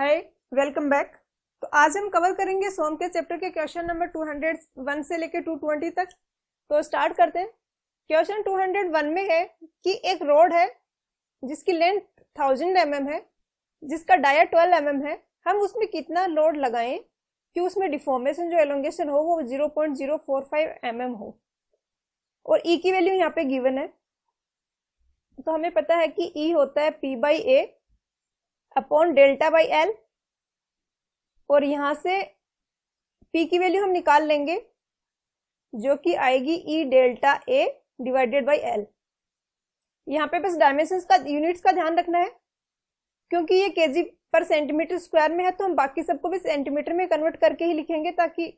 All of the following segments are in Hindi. Hi welcome back. तो आज हम कवर करेंगे सोम के चैप्टर के क्वेश्चन नंबर 201 से लेकर 220 तक। तो स्टार्ट करते हैं। क्वेश्चन 201 में है कि एक रोड है जिसकी लेंथ 1000 mm है, जिसका डाया 12 mm है। हम उसमें कितना लोड लगाएं कि उसमें डिफॉर्मेशन जो एलोंगेशन हो वो 0.045 mm हो, और ई की वैल्यू यहाँ पे गिवन है। तो हमें पता है कि ई होता है P/A अपॉन डेल्टा/L, और यहाँ से P की वैल्यू हम निकाल लेंगे जो कि आएगी E डेल्टा A /L। यहाँ पे बस डायमेंशंस का यूनिट्स का ध्यान रखना है, क्योंकि ये kg/cm² में है तो हम बाकी सबको भी सेंटीमीटर में कन्वर्ट करके ही लिखेंगे ताकि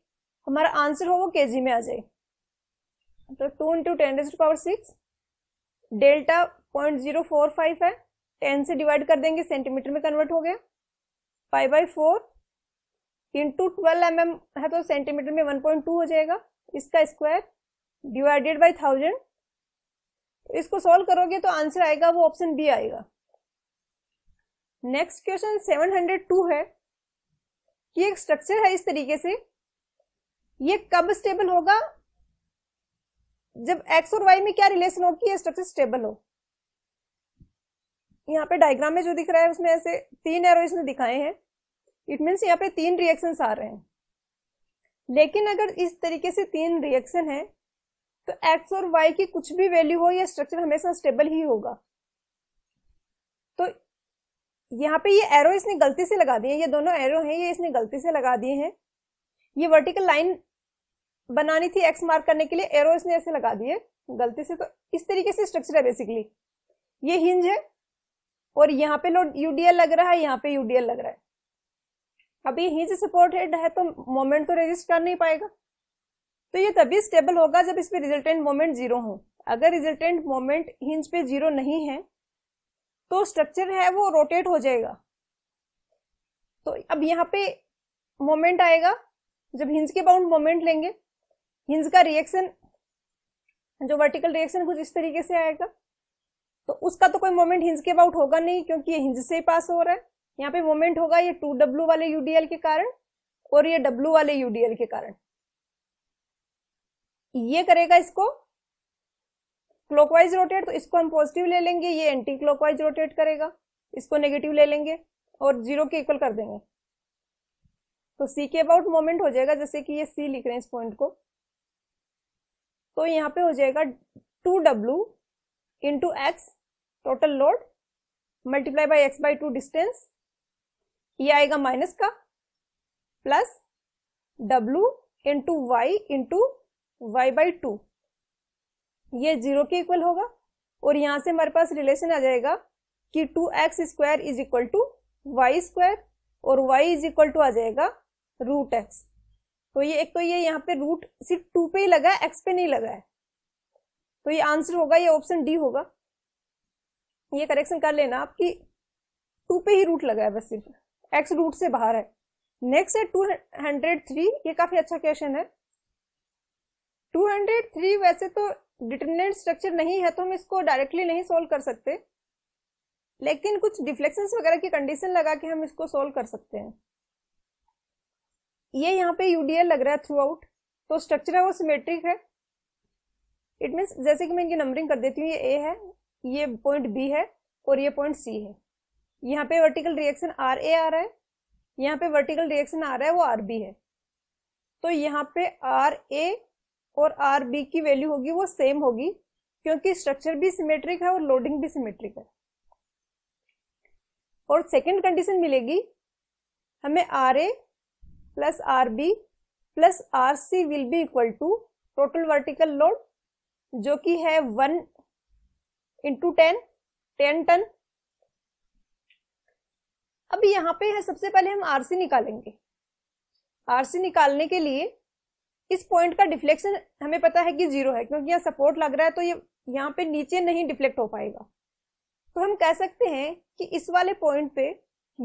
हमारा आंसर हो वो kg में आ जाए। तो 2 × 10⁶ डेल्टा 0.045 है, 10 से डिवाइड कर देंगे सेंटीमीटर में कन्वर्ट हो गया। पाई बाई 4 × 12 mm है तो सेंटीमीटर में 1.2 हो जाएगा, इसका स्क्वायर /1000। इसको सॉल्व करोगे तो आंसर आएगा वो ऑप्शन बी आएगा। नेक्स्ट क्वेश्चन 702 है कि एक स्ट्रक्चर है इस तरीके से, ये कब स्टेबल होगा? जब एक्स और वाई में क्या रिलेशन हो कि ये स्ट्रक्चर स्टेबल हो। यहाँ पे डायग्राम में जो दिख रहा है उसमें ऐसे 3 एरो इसने दिखाए हैं, इट मीन्स यहाँ पे 3 रिएक्शंस आ रहे हैं। लेकिन अगर इस तरीके से 3 रिएक्शन है तो एक्स और वाई की कुछ भी वैल्यू हो यह स्ट्रक्चर हमेशा स्टेबल ही होगा। तो यहाँ पे ये एरो इसने गलती से लगा दिए हैं, ये दोनों एरो हैं ये इसने गलती से लगा दिए हैं। ये वर्टिकल लाइन बनानी थी एक्स मार्क करने के लिए, एरो इसने ऐसे लगा दिए गलती से। तो इस तरीके से स्ट्रक्चर है बेसिकली। ये हिंज है और यहाँ पे लोड यूडीएल लग रहा है, यहाँ पे यूडीएल लग रहा है। अब ये हिंज सपोर्टेड है तो मोमेंट तो रेजिस्ट कर नहीं पाएगा। तो ये तभी स्टेबल होगा जब इस पे रिजल्टेंट मोमेंट 0 हो। अगर रिजल्टेंट मोमेंट हिंज पे 0 नहीं है तो स्ट्रक्चर है वो रोटेट हो जाएगा। तो अब यहाँ पे मोमेंट आएगा जब हिंज के बाउंड मोमेंट लेंगे, हिंज का रिएक्शन जो वर्टिकल रिएक्शन कुछ इस तरीके से आएगा। तो उसका तो कोई मोमेंट हिंज के अबाउट होगा नहीं क्योंकि ये हिंज से ही पास हो रहा है। यहाँ पे मोमेंट होगा ये 2W वाले यूडीएल के कारण और ये W वाले यूडीएल के कारण। ये करेगा इसको क्लॉकवाइज रोटेट, तो इसको हम पॉजिटिव ले लेंगे, ये एंटी क्लॉकवाइज रोटेट करेगा, इसको नेगेटिव ले लेंगे और 0 के इक्वल कर देंगे। तो C के अबाउट मोमेंट हो जाएगा, जैसे कि ये C लिख रहे हैं इस पॉइंट को, तो यहाँ पे हो जाएगा 2W × x total load × x/2 distance. ये आएगा माइनस का, प्लस W × y/2। ये 0 के इक्वल होगा और यहाँ से हमारे पास रिलेशन आ जाएगा कि 2x² = y² और y= आ जाएगा √x। तो ये एक तो ये यहाँ पे रूट सिर्फ 2 पे ही लगा है, x पे नहीं लगा है। तो ये आंसर होगा, ये ऑप्शन डी होगा। ये करेक्शन कर लेना आपकी 2 पे ही रूट लगा है, बस सिर्फ x रूट से बाहर है। नेक्स्ट है 203। ये काफी अच्छा क्वेश्चन है 203। वैसे तो डिटरमिनेंट स्ट्रक्चर नहीं है तो हम इसको डायरेक्टली नहीं सोल्व कर सकते, लेकिन कुछ डिफ्लेक्शंस वगैरह की कंडीशन लगा के हम इसको सोल्व कर सकते हैं। ये यहाँ पे यूडीएल लग रहा है थ्रू आउट, तो स्ट्रक्चर है वो सिमेट्रिक है। इट मीन्स जैसे कि मैं इनकी नंबरिंग कर देती हूँ, ये ए है, ये पॉइंट बी है और ये पॉइंट सी है। यहाँ पे वर्टिकल रिएक्शन आर ए आ रहा है, यहाँ पे वर्टिकल रिएक्शन आ रहा है वो आर बी है। तो यहाँ पे आर ए और आर बी की वैल्यू होगी वो सेम होगी क्योंकि स्ट्रक्चर भी सिमेट्रिक है और लोडिंग भी सिमेट्रिक है। और सेकेंड कंडीशन मिलेगी हमें R A plus R B plus R C will be equal to total vertical load जो कि है 1 × 10 टन। अब यहाँ पे है सबसे पहले हम आर सी निकालेंगे। आर सी निकालने के लिए इस पॉइंट का डिफ्लेक्शन हमें पता है कि 0 है क्योंकि यहाँ सपोर्ट लग रहा है, तो ये यहाँ पे नीचे नहीं डिफ्लेक्ट हो पाएगा। तो हम कह सकते हैं कि इस वाले पॉइंट पे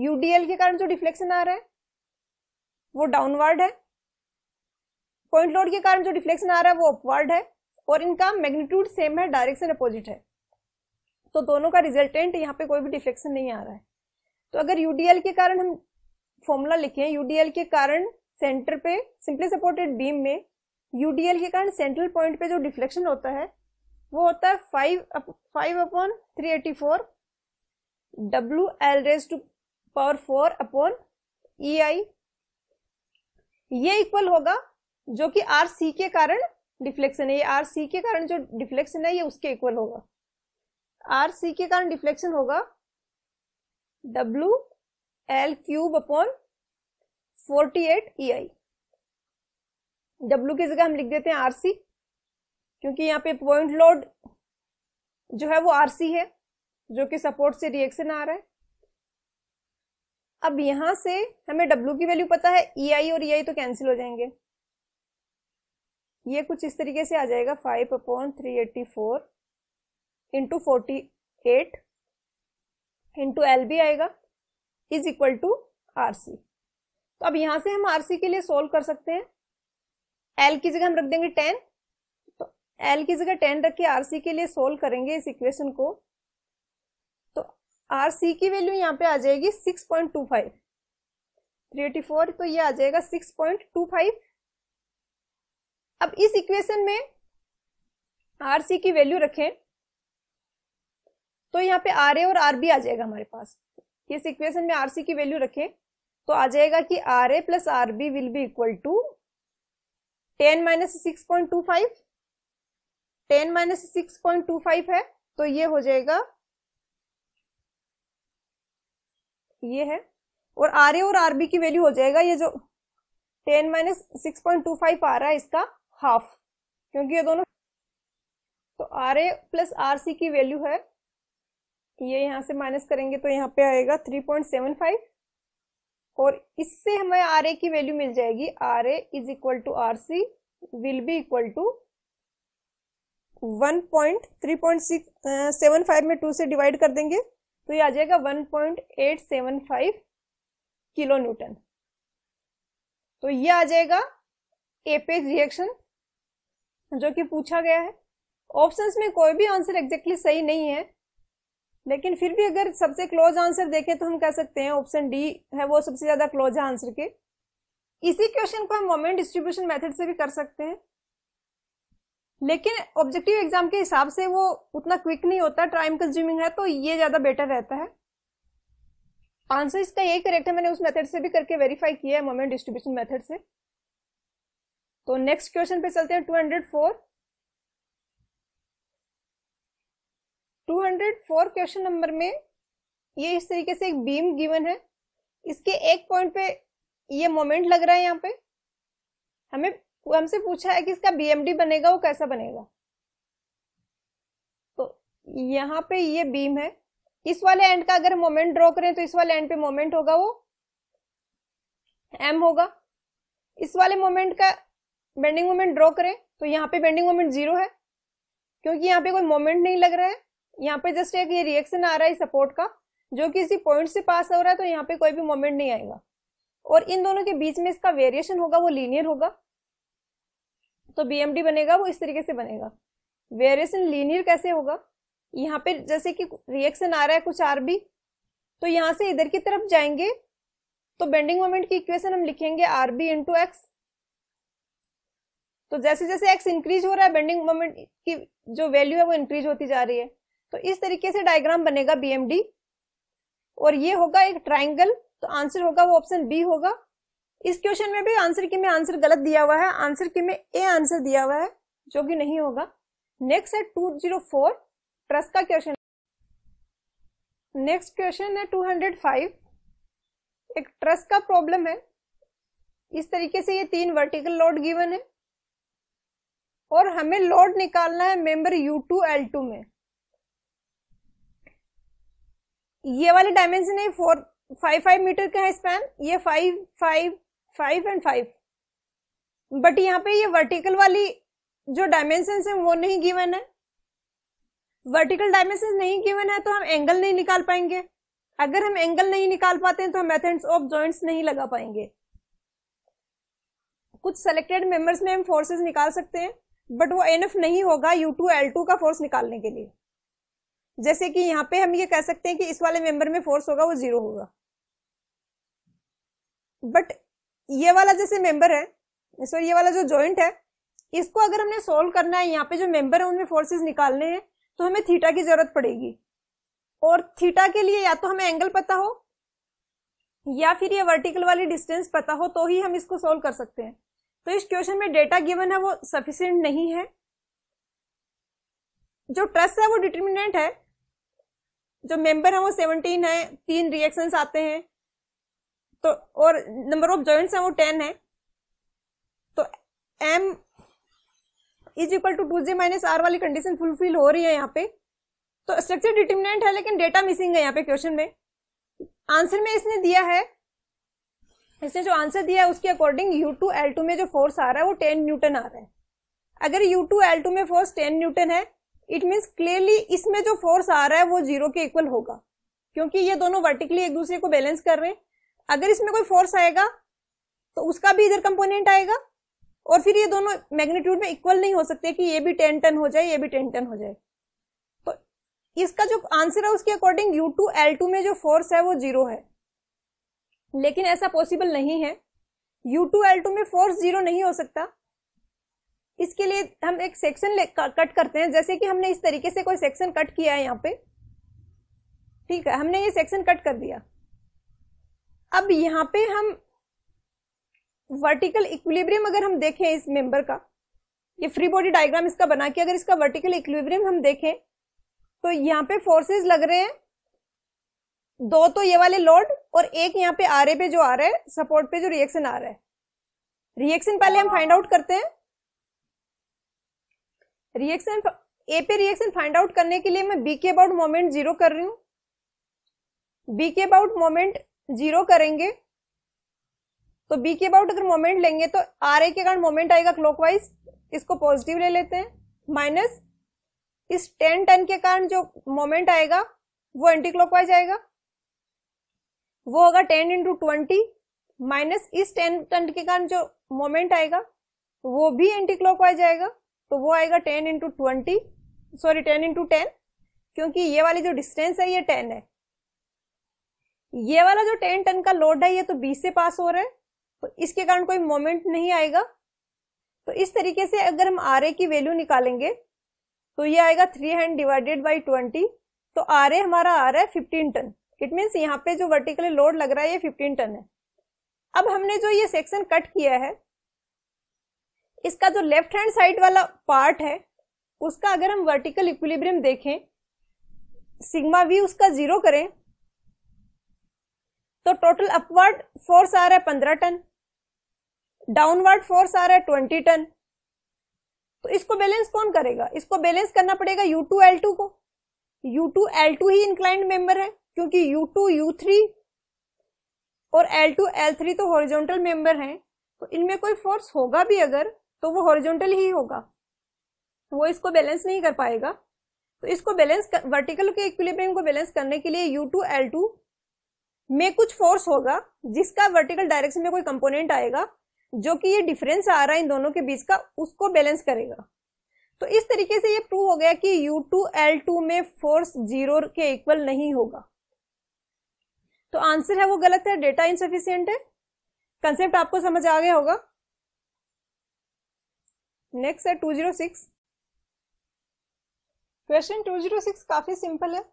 यूडीएल के कारण जो डिफ्लेक्शन आ रहा है वो डाउनवर्ड है, पॉइंट लोड के कारण जो डिफ्लेक्शन आ रहा है वो अपवर्ड है, और इनका मैग्नीट्यूड सेम है, डायरेक्शन अपोजिट है। तो दोनों का रिजल्टेंट यहाँ पे कोई भी डिफ्लेक्शन नहीं आ रहा है। तो अगर यूडीएल के कारण हम फॉर्मूला लिखे हैं, यूडीएल के कारण सेंटर पे सिंपली सपोर्टेड बीम में यूडीएल के कारण सेंट्रल पॉइंट पे जो डिफ्लेक्शन होता है वो होता है 5/384 WL⁴ अपॉन EI, ये इक्वल होगा जो कि RC के कारण डिफ्लेक्शन है, ये RC के कारण जो डिफ्लेक्शन है ये उसके इक्वल होगा। RC के कारण डिफ्लेक्शन होगा WL³ अपॉन 48 EI। W की जगह हम लिख देते हैं RC क्योंकि यहाँ पे पॉइंट लोड जो है वो RC है जो कि सपोर्ट से रिएक्शन आ रहा है। अब यहां से हमें W की वैल्यू पता है, EI और EI तो कैंसिल हो जाएंगे, ये कुछ इस तरीके से आ जाएगा 5/384 इंटू 48 इंटू एल भी आएगा इज इक्वल टू RC। तो अब यहां से हम RC के लिए सोल्व कर सकते हैं, L की जगह हम रख देंगे 10, तो L की जगह 10 रख के RC के लिए सोल्व करेंगे इस इक्वेशन को, तो RC की वैल्यू यहाँ पे आ जाएगी 6.25 384, तो ये आ जाएगा 6.25। अब इस इक्वेशन में RC की वैल्यू रखें तो यहाँ पे RA और RB आ जाएगा हमारे पास। इस इक्वेशन में RC की वैल्यू रखें तो आ जाएगा कि RA plus RB will be equal to 10 - 6.25, 10 - 6.25 है तो ये हो जाएगा, ये है, और RA और RB की वैल्यू हो जाएगा ये जो 10 - 6.25 आ रहा है इसका हाफ, क्योंकि ये दोनों, तो RA प्लस RC की वैल्यू है, ये यहां से माइनस करेंगे तो यहाँ पे आएगा 3.75 और इससे हमें RA की वैल्यू मिल जाएगी, RA is equal to RC will be equal to 3.75 में 2 से डिवाइड कर देंगे तो ये आ जाएगा 1.875 किलो न्यूटन। तो ये आ जाएगा एपेज रिएक्शन जो कि पूछा गया है। ऑप्शंस में कोई भी आंसर एग्जैक्टली सही नहीं है, लेकिन फिर भी अगर सबसे क्लोज आंसर देखें तो हम कह सकते हैं ऑप्शन डी है वो सबसे ज्यादा क्लोज है आंसर के। इसी क्वेश्चन को हम मोमेंट डिस्ट्रीब्यूशन मेथड से भी कर सकते हैं, लेकिन ऑब्जेक्टिव एग्जाम के हिसाब से वो उतना क्विक नहीं होता, टाइम कंज्यूमिंग है, तो ये ज्यादा बेटर रहता है। आंसर इसका यही करेक्ट है, मैंने उस मेथड से भी करके वेरीफाई किया है मोमेंट डिस्ट्रीब्यूशन मेथड से। तो नेक्स्ट क्वेश्चन पे चलते हैं 204। 204 क्वेश्चन नंबर में ये इस तरीके से एक बीम गिवन है, इसके एक पॉइंट पे ये मोमेंट लग रहा है, यहाँ पे हमसे पूछा है कि इसका BMD बनेगा वो कैसा बनेगा। तो यहाँ पे ये बीम है, इस वाले एंड का अगर मोमेंट ड्रॉ करें तो इस वाले एंड पे मोमेंट होगा वो M होगा, इस वाले मोमेंट का बेंडिंग मोमेंट ड्रॉ करें तो यहाँ पे बेंडिंग मोमेंट 0 है क्योंकि यहाँ पे कोई मोमेंट नहीं लग रहा है, यहाँ पे जस्ट एक ये रिएक्शन आ रहा है सपोर्ट का जो कि इसी पॉइंट से पास हो रहा है, तो यहाँ पे कोई भी मोमेंट नहीं आएगा। और इन दोनों के बीच में इसका वेरिएशन होगा वो लीनियर होगा, तो BMD बनेगा वो इस तरीके से बनेगा। वेरिएशन लीनियर कैसे होगा, यहाँ पे जैसे कि रिएक्शन आ रहा है कुछ RB, तो यहाँ से इधर की तरफ जाएंगे तो बेंडिंग मोमेंट की इक्वेशन हम लिखेंगे RB इंटू एक्स, तो जैसे जैसे एक्स इंक्रीज हो रहा है बेंडिंग मोमेंट की जो वैल्यू है वो इंक्रीज होती जा रही है। तो इस तरीके से डायग्राम बनेगा BMD और ये होगा एक ट्राइंगल, तो आंसर होगा वो ऑप्शन बी होगा। इस क्वेश्चन में भी आंसर की में आंसर गलत दिया हुआ है, आंसर की में ए आंसर दिया हुआ है जो कि नहीं होगा। नेक्स्ट है 204 ट्रस का क्वेश्चन। नेक्स्ट क्वेश्चन है 205, एक ट्रस का प्रॉब्लम है। इस तरीके से ये 3 वर्टिकल लोड गिवन है और हमें लोड निकालना है मेंबर U2 L2 में। ये वाले डायमेंशन है 4-5 मीटर का है स्पैन, ये 5, 5, 5 एंड 5, बट यहाँ पे ये वर्टिकल वाली जो डायमेंशन है वो नहीं गिवन है। वर्टिकल डायमेंशन नहीं गिवन है तो हम एंगल नहीं निकाल पाएंगे, अगर हम एंगल नहीं निकाल पाते हैं तो हम मेथड्स ऑफ जॉइंट्स नहीं लगा पाएंगे। कुछ सेलेक्टेड मेंबर्स में हम फोर्सेस निकाल सकते हैं बट वो एनफ नहीं होगा U2 L2 का फोर्स निकालने के लिए। जैसे कि यहाँ पे हम ये कह सकते हैं कि इस वाले मेंबर में फोर्स होगा वो 0 होगा। बट ये वाला जैसे मेंबर है, सॉरी ये वाला जो जॉइंट है, इसको अगर हमने सोल्व करना है, यहाँ पे जो मेंबर है उनमें फोर्सेस निकालने हैं, तो हमें थीटा की जरूरत पड़ेगी। और थीटा के लिए या तो हमें एंगल पता हो या फिर ये वर्टिकल वाली डिस्टेंस पता हो तो ही हम इसको सोल्व कर सकते हैं। तो इस क्वेश्चन में डेटा गिवन है वो सफिशिएंट नहीं है। जो ट्रस है वो डिटर्मिनेंट है, जो मेंबर है वो 17 है, 3 रिएक्शंस आते हैं, तो और नंबर ऑफ जॉइंट्स हैं वो 10 है। तो m is equal to 2j-r वाली कंडीशन फुलफिल हो रही है यहाँ पे। तो स्ट्रक्चर डिटर्मिनेंट है लेकिन डेटा मिसिंग है यहाँ पे क्वेश्चन में। आंसर में इसने दिया है, इसने जो आंसर दिया है उसके अकॉर्डिंग U2L2 में जो फोर्स आ रहा है वो 10 न्यूटन आ रहा है। अगर U2L2 में फोर्स 10 न्यूटन है, इट मीन्स क्लियरली इसमें जो फोर्स आ रहा है वो 0 के इक्वल होगा, क्योंकि ये दोनों वर्टिकली एक दूसरे को बैलेंस कर रहे हैं। अगर इसमें कोई फोर्स आएगा तो उसका भी इधर कंपोनेंट आएगा, और फिर ये दोनों मैग्नीट्यूड में इक्वल नहीं हो सकते कि ये भी 10 टन हो जाए, ये भी 10 टन हो जाए। तो इसका जो आंसर है उसके अकॉर्डिंग U2L2 में जो फोर्स है वो 0 है, लेकिन ऐसा पॉसिबल नहीं है। U2L2 में फोर्स 0 नहीं हो सकता। इसके लिए हम एक सेक्शन कट करते हैं, जैसे कि हमने इस तरीके से कोई सेक्शन कट किया है यहाँ पे। ठीक है, हमने ये सेक्शन कट कर दिया। अब यहाँ पे हम वर्टिकल इक्विलिब्रियम अगर हम देखें इस मेंबर का, ये फ्री बॉडी डायग्राम इसका बना के अगर इसका वर्टिकल इक्विलिब्रियम हम देखें तो यहाँ पे फोर्सेस लग रहे हैं दो, तो ये वाले लोड और एक यहाँ पे आरए पे जो आ रहा है, सपोर्ट पे जो रिएक्शन आ रहा है। रिएक्शन पहले हम फाइंड आउट करते हैं। रिएक्शन ए पे रिएक्शन फाइंड आउट करने के लिए मैं बी के अबाउट मोमेंट 0 कर रही हूं। बी के अबाउट मोमेंट 0 करेंगे तो बी के अबाउट अगर मोमेंट लेंगे तो आर ए के कारण मोमेंट आएगा क्लॉकवाइज, इसको पॉजिटिव ले लेते हैं, माइनस इस 10 टन के कारण जो मोमेंट आएगा वो एंटी क्लॉकवाइज आएगा, वो होगा 10 × 20, माइनस इस 10 टन के कारण जो मोमेंट आएगा वो भी एंटी क्लॉकवाइज आएगा, तो वो आएगा 10 × 10, क्योंकि ये वाली जो डिस्टेंस है ये 10 है। ये वाला जो 10 टन का लोड है ये तो 20 से पास हो रहा है, तो इसके कारण कोई मोमेंट नहीं आएगा। तो इस तरीके से अगर हम आरए की वैल्यू निकालेंगे तो ये आएगा 300 डिवाइडेड बाई 20, तो आरए हमारा आ रहा है 15 टन। इट मीन्स यहाँ पे जो वर्टिकल लोड लग रहा है ये 15 टन है। अब हमने जो ये सेक्शन कट किया है इसका जो लेफ्ट हैंड साइड वाला पार्ट है उसका अगर हम वर्टिकल इक्विलिब्रियम देखें, सिग्मा वी उसका 0 करें तो टोटल अपवर्ड फोर्स आ रहा है 15 टन, डाउनवर्ड फोर्स आ रहा है 20 टन। तो इसको बैलेंस कौन करेगा? इसको बैलेंस करना पड़ेगा U2L2 को। U2L2 ही इंक्लाइंड मेंबर है, क्योंकि U2, U3 और L2, L3 तो हॉरिजॉन्टल मेंबर हैं, तो इनमें कोई फोर्स होगा भी अगर तो वो हॉरिजॉन्टल ही होगा, वो इसको बैलेंस नहीं कर पाएगा। तो इसको बैलेंस वर्टिकल के इक्विलिब्रियम को बैलेंस करने के लिए U2L2 में कुछ फोर्स होगा जिसका वर्टिकल डायरेक्शन में कोई कंपोनेंट आएगा, जो कि ये डिफरेंस आ रहा है इन दोनों के बीच का, उसको बैलेंस करेगा। तो इस तरीके से ये प्रूव हो गया कि U2L2 में फोर्स 0 के इक्वल नहीं होगा। तो आंसर है वो गलत है, डेटा इनसफिशिएंट है। कंसेप्ट आपको समझ आ गया होगा। नेक्स्ट है 206। क्वेश्चन 206 काफी सिंपल है।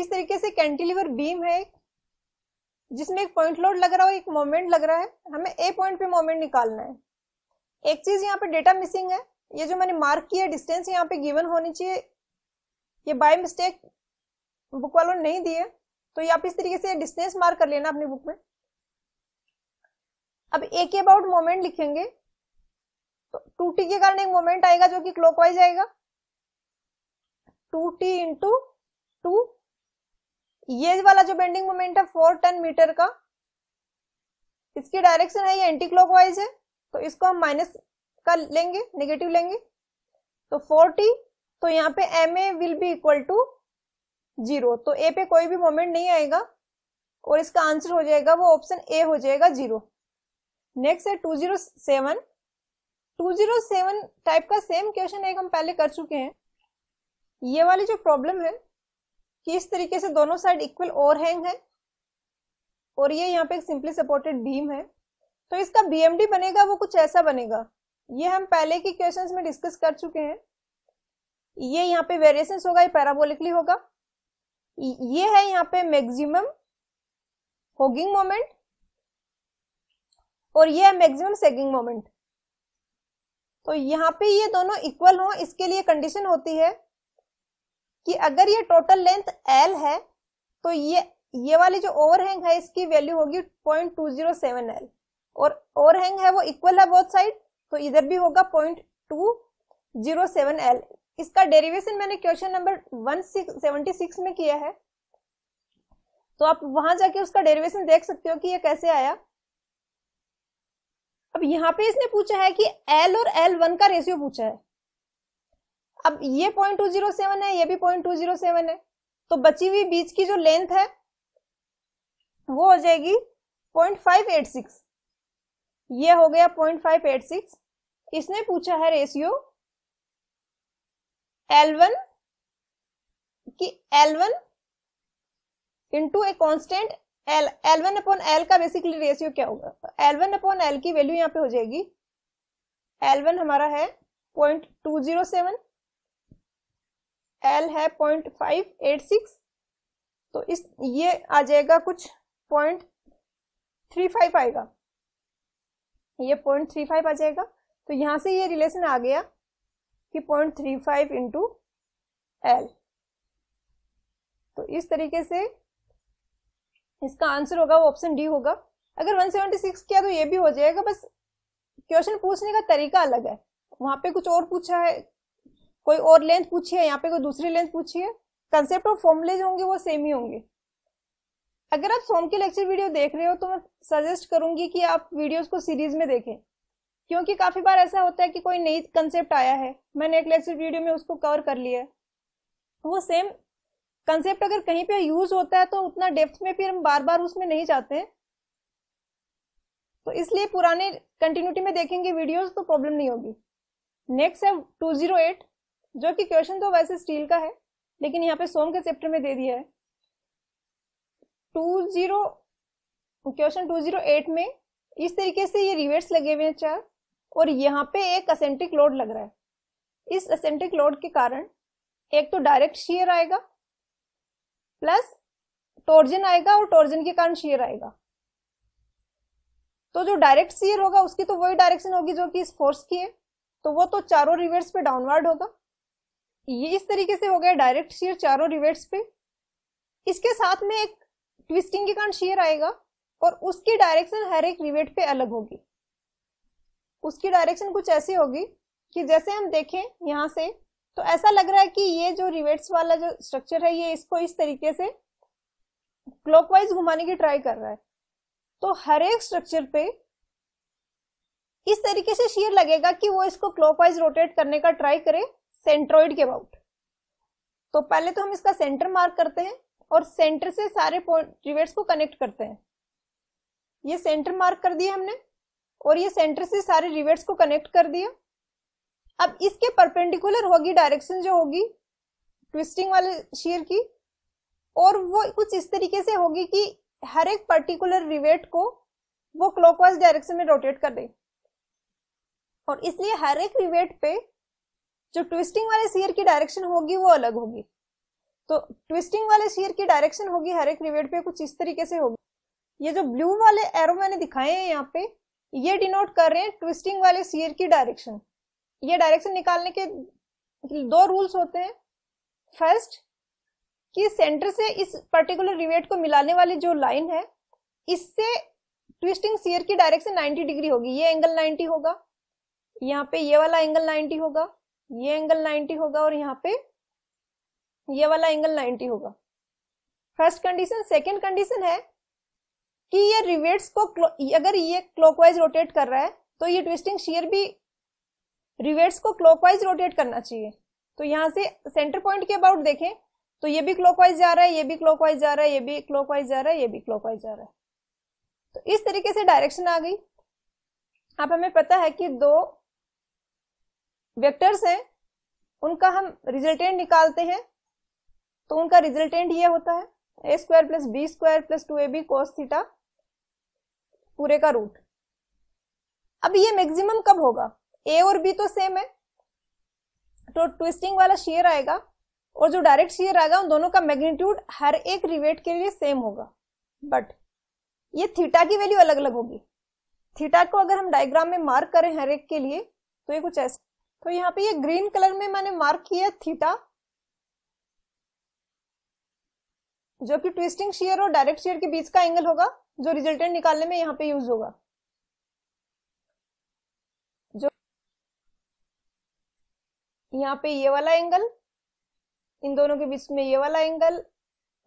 इस तरीके से कैंटिलीवर बीम है जिसमें एक पॉइंट लोड लग रहा है, एक मोमेंट लग रहा है, हमें ए पॉइंट पे मोमेंट निकालना है। एक चीज यहाँ पे डेटा मिसिंग है, ये जो मैंने मार्क किया डिस्टेंस यहाँ पे गिवन होनी चाहिए, ये बाय मिस्टेक बुक वालों ने नहीं दिए, तो ये आप इस तरीके से डिस्टेंस मार्क कर लेना अपनी बुक में। अब ए के अबाउट मोमेंट लिखेंगे तो 2t के कारण एक मोमेंट आएगा जो कि क्लॉकवाइज आएगा, 2t × 2। ये वाला जो बेंडिंग मोमेंट है 4 टन मीटर का, इसकी डायरेक्शन है ये एंटी क्लॉकवाइज है, तो इसको हम माइनस का लेंगे, नेगेटिव लेंगे, तो 4t। तो यहाँ पे ma will be equal to 0, तो ए पे कोई भी मोमेंट नहीं आएगा और इसका आंसर हो जाएगा वो ऑप्शन ए हो जाएगा 0। नेक्स्ट है 207। 207 टाइप का सेम क्वेश्चन एक हम पहले कर चुके हैं। ये वाली जो प्रॉब्लम है कि इस तरीके से दोनों साइड इक्वल ओवरहैंग है, और ये यहाँ पे एक सिंपली सपोर्टेड बीम है, तो इसका बीएमडी बनेगा वो कुछ ऐसा बनेगा, ये हम पहले के क्वेश्चंस में डिस्कस कर चुके हैं। ये यहाँ पे वेरिएशन होगा, ये पैराबोलिकली होगा। ये है यहाँ पे मैक्सिमम होगिंग मोमेंट और ये है मैक्सिमम सेगिंग मोमेंट। तो यहाँ पे ये दोनों इक्वल हो, इसके लिए कंडीशन होती है कि अगर ये टोटल लेंथ L है तो ये वाली जो ओवरहैंग है इसकी वैल्यू होगी 0.207L और ओवरहैंग है वो इक्वल है बोथ साइड, तो इधर भी होगा 0.207L। इसका डेरिवेशन मैंने क्वेश्चन नंबर 176 में किया है, तो आप वहां जाके उसका डेरिवेशन देख सकते हो कि ये कैसे आया। अब यहाँ पे इसने पूछा है कि L और L1 का रेशियो पूछा है। अब ये 0.207 है, ये भी 0.207 है, तो बची हुई बीच की जो लेंथ है वो हो जाएगी 0.586। ये हो गया 0.586। इसने पूछा है रेशियो L1 की L1 into a constant L, L1 upon L का बेसिकली रेशियो क्या होगा। L1 अपॉन L की वैल्यू यहाँ पे हो जाएगी, L1 हमारा है 0.207, L है 0.586, तो इस ये आ जाएगा कुछ 0.35 आएगा, ये 0.35 आ जाएगा। तो यहां से ये रिलेशन आ गया कि 0.35 इंटू L। तो इस तरीके से इसका आंसर होगा वो ऑप्शन डी होगा। अगर 176 किया तो ये भी हो जाएगा, बस क्वेश्चन पूछने का तरीका अलग है। वहां पे कुछ और पूछा है, कोई और लेंथ पूछी है, यहाँ पे कोई दूसरी लेंथ पूछी है। कंसेप्ट और फॉर्मूले जो होंगे वो सेम ही होंगे। अगर आप सोम की लेक्चर वीडियो देख रहे हो तो मैं सजेस्ट करूंगी कि आप वीडियोस को सीरीज में देखें, क्योंकि काफी बार ऐसा होता है कि कोई नई कंसेप्ट आया है, मैंने एक लेक्चर वीडियो में उसको कवर कर लिया है, वो सेम कंसेप्ट अगर कहीं पे यूज होता है तो उतना डेप्थ में फिर हम बार बार उसमें नहीं जाते हैं। तो इसलिए पुराने कंटिन्यूटी में देखेंगे वीडियोस तो प्रॉब्लम नहीं होगी। नेक्स्ट है 208, जो कि क्वेश्चन तो वैसे स्टील का है लेकिन यहाँ पे सोम के चैप्टर में दे दिया है। क्वेश्चन 208 में इस तरीके से ये रिवेट्स लगे हुए हैं चार, और यहाँ पे एक असेंट्रिक लोड लग रहा है। इस असेंट्रिक लोड के कारण एक तो डायरेक्ट शीयर आएगा प्लस टॉर्जन आएगा, और टॉर्जन के कारण शीयर आएगा। तो जो डायरेक्ट शीयर होगा उसकी तो वही डायरेक्शन होगी जो कि इस फोर्स की है, तो वो तो चारों रिवर्स पे डाउनवर्ड होगा। ये इस तरीके से हो गया डायरेक्ट शीयर चारों रिवर्स पे। इसके साथ में एक ट्विस्टिंग के कारण शीयर आएगा और उसकी डायरेक्शन हर एक रिवेट पे अलग होगी। उसकी डायरेक्शन कुछ ऐसी होगी कि जैसे हम देखें यहाँ से, तो ऐसा लग रहा है कि ये जो रिवेट्स वाला जो स्ट्रक्चर है ये इसको इस तरीके से क्लॉकवाइज घुमाने की ट्राई कर रहा है। तो हर एक स्ट्रक्चर पे इस तरीके से शीयर लगेगा कि वो इसको क्लॉकवाइज रोटेट करने का ट्राई करे सेंट्रोइड के अबाउट। तो पहले तो हम इसका सेंटर मार्क करते हैं और सेंटर से सारे पॉइंट रिवेट्स को कनेक्ट करते हैं। ये सेंटर मार्क कर दिया हमने और ये सेंटर से सारे रिवेट्स को कनेक्ट कर दिया। अब इसके परपेंडिकुलर होगी डायरेक्शन जो होगी ट्विस्टिंग वाले शीयर की, और वो कुछ इस तरीके से होगी कि हर एक पर्टिकुलर रिवेट को वो क्लॉकवाइज डायरेक्शन में रोटेट कर दे। और इसलिए हर एक रिवेट पे जो ट्विस्टिंग वाले शीयर की डायरेक्शन होगी वो अलग होगी। तो ट्विस्टिंग वाले शीयर की डायरेक्शन होगी हर एक रिवेट पे कुछ इस तरीके से होगी। ये जो ब्लू वाले एरो मैंने दिखाए हैं यहाँ पे, ये डिनोट कर रहे हैं ट्विस्टिंग वाले शीयर की डायरेक्शन। ये डायरेक्शन निकालने के दो रूल्स होते हैं। फर्स्ट, कि सेंटर से इस पर्टिकुलर रिवेट को मिलाने वाली जो लाइन है इससे ट्विस्टिंग शीयर की डायरेक्शन 90 डिग्री होगी। ये एंगल 90 होगा, यहाँ पे ये वाला एंगल 90 होगा, ये एंगल 90 होगा, और यहाँ पे ये वाला एंगल 90 होगा। First condition. सेकंड कंडीशन है कि ये रिवेट्स को अगर ये क्लॉकवाइज रोटेट कर रहा है तो ये ट्विस्टिंग शीयर भी रिवेट्स को क्लॉकवाइज रोटेट करना चाहिए। तो यहाँ से सेंटर पॉइंट के अबाउट देखें तो ये भी क्लॉकवाइज जा रहा है, ये भी क्लॉकवाइज जा रहा है, ये भी क्लॉकवाइज जा रहा है, ये भी क्लॉकवाइज जा रहा है। तो इस तरीके से डायरेक्शन आ गई। अब हमें पता है कि दो वेक्टर्स हैं, उनका हम रिजल्टेंट निकालते हैं। तो उनका रिजल्टेंट ये होता है a² + b² + 2ab cos theta पूरे का रूट। अब ये मैक्सिमम कब होगा? ए और बी तो सेम है, तो ट्विस्टिंग वाला शेयर आएगा और जो डायरेक्ट शेयर आएगा उन दोनों का मैग्नीट्यूड हर एक रिवेट के लिए सेम होगा, बट ये थीटा की वैल्यू अलग अलग होगी। थीटा को अगर हम डायग्राम में मार्क करें हर एक के लिए तो ये कुछ ऐसा, तो यहाँ पे ये ग्रीन कलर में मैंने मार्क किया थीटा जो कि ट्विस्टिंग शेयर और डायरेक्ट शेयर के बीच का एंगल होगा जो रिजल्टेंट निकालने में यहाँ पे यूज होगा। जो यहाँ पे ये वाला एंगल, इन दोनों के बीच में ये वाला एंगल,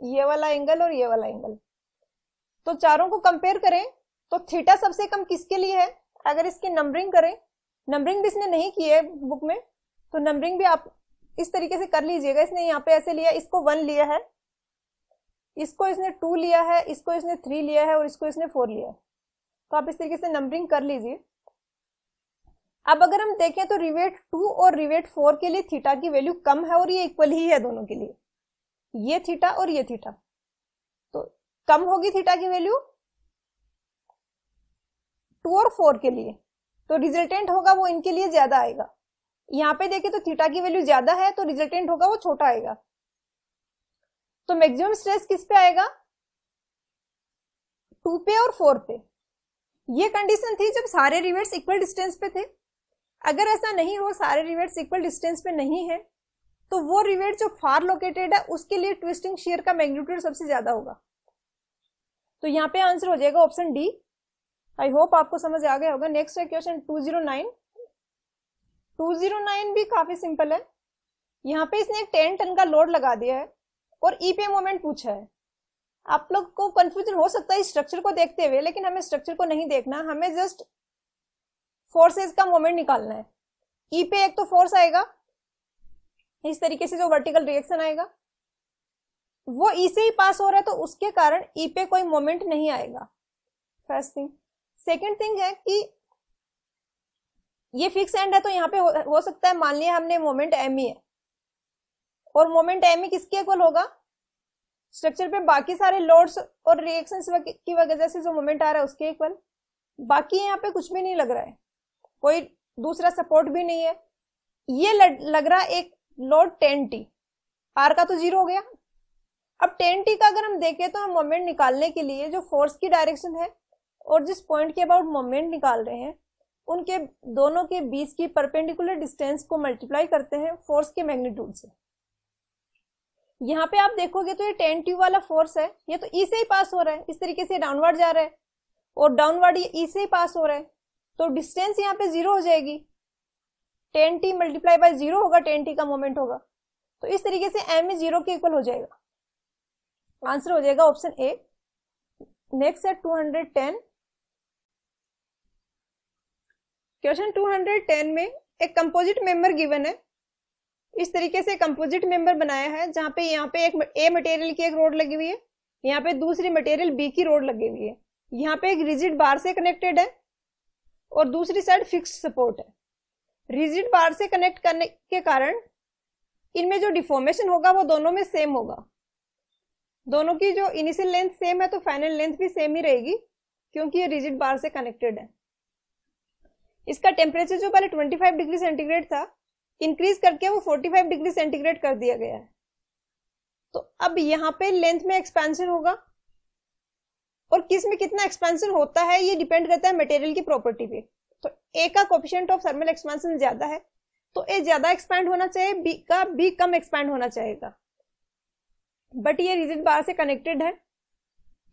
ये वाला एंगल और ये वाला एंगल, तो चारों को कंपेयर करें तो थीटा सबसे कम किसके लिए है? अगर इसकी नंबरिंग करें, नंबरिंग भी इसने नहीं की है बुक में, तो नंबरिंग भी आप इस तरीके से कर लीजिएगा। इसने यहाँ पे ऐसे लिया, इसको 1 लिया है, इसको इसने 2 लिया है, इसको इसने 3 लिया है और इसको इसने 4 लिया है, तो आप इस तरीके से नंबरिंग कर लीजिए। अब अगर हम देखें तो रिवेट 2 और रिवेट 4 के लिए थीटा की वैल्यू कम है और ये इक्वल ही है दोनों के लिए, ये थीटा और ये थीटा, तो कम होगी थीटा की वैल्यू 2 और 4 के लिए, तो रिजल्टेंट होगा वो इनके लिए ज्यादा आएगा। यहाँ पे देखें तो थीटा की वैल्यू ज्यादा है तो रिजल्टेंट होगा वो छोटा आएगा। तो मैक्सिमम स्ट्रेस किस पे आएगा? 2 पे और 4 पे। ये कंडीशन थी जब सारे रिवेट्स इक्वल डिस्टेंस पे थे। अगर ऐसा नहीं हो, सारे रिवेट्स इक्वल डिस्टेंस पे नहीं है, तो वो रिवेट जो फार लोकेटेड है उसके लिए ट्विस्टिंग शीयर का मैग्नीट्यूड सबसे ज्यादा होगा। तो यहाँ पे आंसर हो जाएगा ऑप्शन डी। आई होप आपको समझ आ गया होगा। नेक्स्ट है क्वेश्चन 209। 209 भी काफी सिंपल है। यहाँ पे इसने एक 10 टन का लोड लगा दिया है और ई पे मोमेंट पूछा है। आप लोग को कंफ्यूजन हो सकता है स्ट्रक्चर को देखते हुए, लेकिन हमें स्ट्रक्चर को नहीं देखना, हमें जस्ट फोर्सेस का मोमेंट निकालना है। ई पे एक तो फोर्स आएगा इस तरीके से जो वर्टिकल रिएक्शन आएगा, वो ई से ही पास हो रहा है तो उसके कारण ई पे कोई मोमेंट नहीं आएगा। First thing. सेकेंड थिंग है कि ये फिक्स एंड है तो यहाँ पे हो सकता है, मान लिया हमने मोमेंट एम ई है और मोमेंट एम ई किसके इक्वल होगा? स्ट्रक्चर पे बाकी सारे लोड्स और रिएक्शंस की वजह से जो मोमेंट आ रहा है उसके इक्वल। बाकी यहाँ पे कुछ भी नहीं लग रहा है, कोई दूसरा सपोर्ट भी नहीं है। ये लग रहा है एक लोड 10t, आर का तो 0 हो गया। अब 10t का अगर हम देखें तो हम मोमेंट निकालने के लिए जो फोर्स की डायरेक्शन है और जिस पॉइंट के अबाउट मोमेंट निकाल रहे हैं उनके दोनों के बीच की परपेंडिकुलर डिस्टेंस को मल्टीप्लाई करते हैं फोर्स के मैग्नीट्यूड से। यहाँ पे आप देखोगे तो ये 10t वाला फोर्स है, ये तो ई से ही पास हो रहा है, इस तरीके से डाउनवर्ड जा रहा है और डाउनवर्ड ये ई से ही पास हो रहा है, तो डिस्टेंस यहाँ पे 0 हो जाएगी। 10t मल्टीप्लाई बाय 0 होगा, 10t का मोमेंट होगा, तो इस तरीके से m 0 के इक्वल हो जाएगा। आंसर हो जाएगा ऑप्शन ए। नेक्स्ट है 210। क्वेश्चन 210 में एक कंपोजिट मेंबर गिवन है। इस तरीके से कंपोजिट मेंबर बनाया है जहां पे यहाँ पे एक ए मटेरियल की एक रोड लगी हुई है, यहाँ पे दूसरी मटेरियल बी की रोड लगी हुई है, यहाँ पे एक रिजिड बार से कनेक्टेड है और दूसरी साइड फिक्स्ड सपोर्ट है। रिजिड बार से कनेक्ट करने के कारण इनमें जो डिफॉर्मेशन होगा वो दोनों में सेम होगा। दोनों की जो इनिशियल लेंथ सेम है तो फाइनल लेंथ भी सेम ही रहेगी क्योंकि ये रिजिड बार से कनेक्टेड है। इसका टेम्परेचर जो पहले 25 डिग्री सेंटीग्रेड था, इंक्रीज करके वो 45 डिग्री सेंटीग्रेड कर दिया गया है। तो अब यहाँ पे लेंथ में एक्सपेंशन होगा और किस में कितना एक्सपेंशन होता है ये डिपेंड करता है मटेरियल की प्रॉपर्टी पे। तो ए का कोफिशिएंट ऑफ थर्मल एक्सपेंशन ज्यादा है तो ए ज्यादा एक्सपैंड होना चाहिए, बी कम एक्सपैंड होना चाहिएगा, बट ये रिजिड बार से कनेक्टेड है